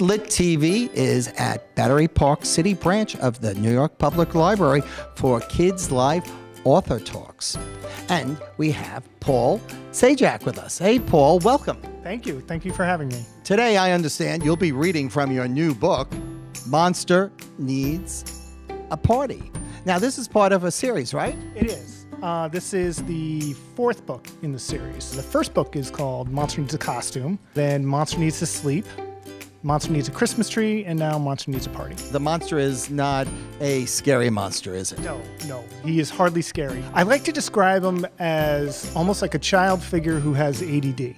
Lit Lit TV is at Battery Park City branch of the New York Public Library for Kids Live Author Talks. And we have Paul Czajak with us. Hey, Paul, welcome. Thank you. Thank you for having me. Today, I understand you'll be reading from your new book, Monster Needs a Party. Now, this is part of a series, right? It is. This is the fourth book in the series. The first book is called Monster Needs a Costume, then Monster Needs to Sleep, Monster Needs a Christmas Tree, and now Monster Needs a Party. The monster is not a scary monster, is it? No, no. He is hardly scary. I like to describe him as almost like a child figure who has ADD.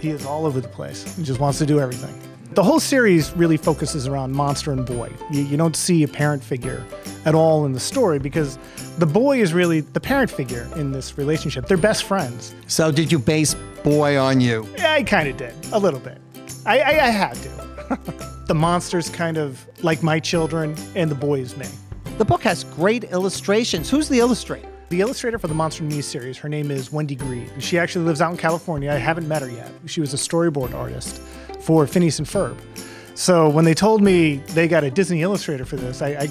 He is all over the place. He just wants to do everything. The whole series really focuses around Monster and Boy. You don't see a parent figure at all in the story because the boy is really the parent figure in this relationship. They're best friends. So did you base Boy on you? Yeah, I kind of did, a little bit. I had to. The monster's kind of like my children and the boy is me. The book has great illustrations. Who's the illustrator? The illustrator for the Monster Needs series, her name is Wendy Greene. She actually lives out in California. I haven't met her yet. She was a storyboard artist for Phineas and Ferb. So when they told me they got a Disney illustrator for this, I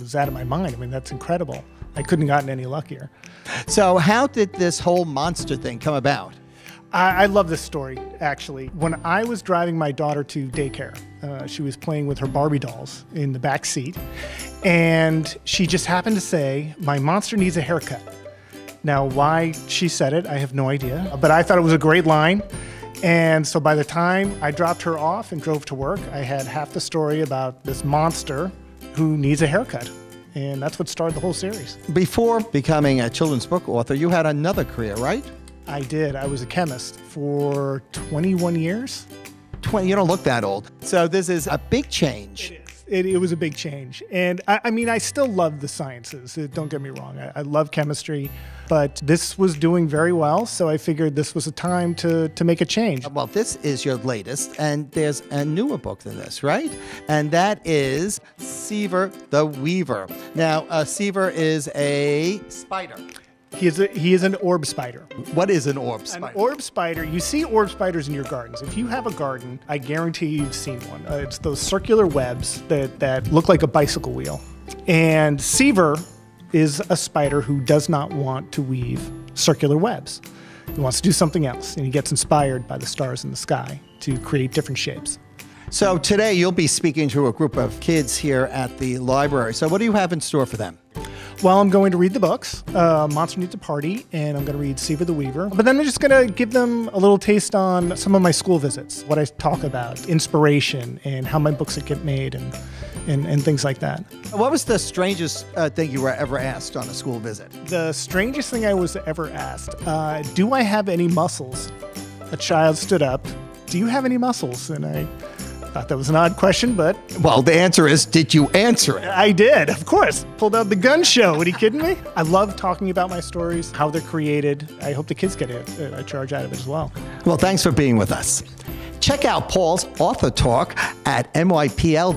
was out of my mind. I mean, that's incredible. I couldn't have gotten any luckier. So how did this whole monster thing come about? I love this story, actually. When I was driving my daughter to daycare, she was playing with her Barbie dolls in the back seat, and she just happened to say, "My monster needs a haircut." Now, why she said it, I have no idea, but I thought it was a great line. And so by the time I dropped her off and drove to work, I had half the story about this monster who needs a haircut. And that's what started the whole series. Before becoming a children's book author, you had another career, right? I did. I was a chemist for 21 years. 20, you don't look that old. So this is a big change. It is. It was a big change. And I mean, I still love the sciences. Don't get me wrong. I love chemistry. But this was doing very well, so I figured this was a time to make a change. Well, this is your latest, and there's a newer book than this, right? And that is Seaver the Weaver. Now, Seaver is a spider. He is an orb spider. What is an orb spider? An orb spider, you see orb spiders in your gardens. If you have a garden, I guarantee you've seen one. It's those circular webs that look like a bicycle wheel. And Seaver is a spider who does not want to weave circular webs. He wants to do something else, and he gets inspired by the stars in the sky to create different shapes. So today you'll be speaking to a group of kids here at the library. So what do you have in store for them? Well, I'm going to read the books, Monster Needs a Party, and I'm going to read Seaver the Weaver. But then I'm just going to give them a little taste on some of my school visits, what I talk about, inspiration, and how my books get made, and things like that. What was the strangest thing you were ever asked on a school visit? The strangest thing I was ever asked, do I have any muscles? A child stood up, do you have any muscles? And I thought that was an odd question, but... Well, the answer is, did you answer it? I did, of course. Pulled out the gun show. Are you kidding me? I love talking about my stories, how they're created. I hope the kids get a charge out of it as well. Well, thanks for being with us. Check out Paul's author talk at nypl.org.